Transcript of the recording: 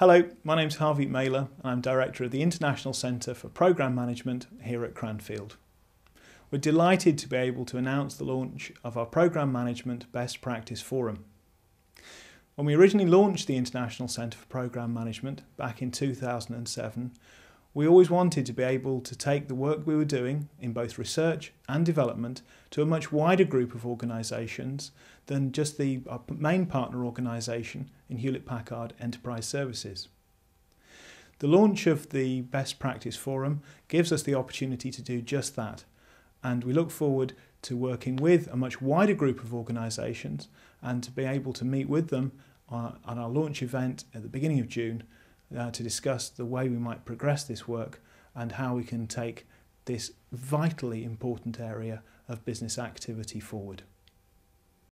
Hello, my name's Harvey Maylor and I'm Director of the International Centre for Programme Management here at Cranfield. We're delighted to be able to announce the launch of our Programme Management Best Practice Forum. When we originally launched the International Centre for Programme Management back in 2007, we always wanted to be able to take the work we were doing in both research and development to a much wider group of organisations than just our main partner organisation in Hewlett Packard Enterprise Services. The launch of the Best Practice Forum gives us the opportunity to do just that, and we look forward to working with a much wider group of organisations and to be able to meet with them on our launch event at the beginning of June to discuss the way we might progress this work and how we can take this vitally important area of business activity forward.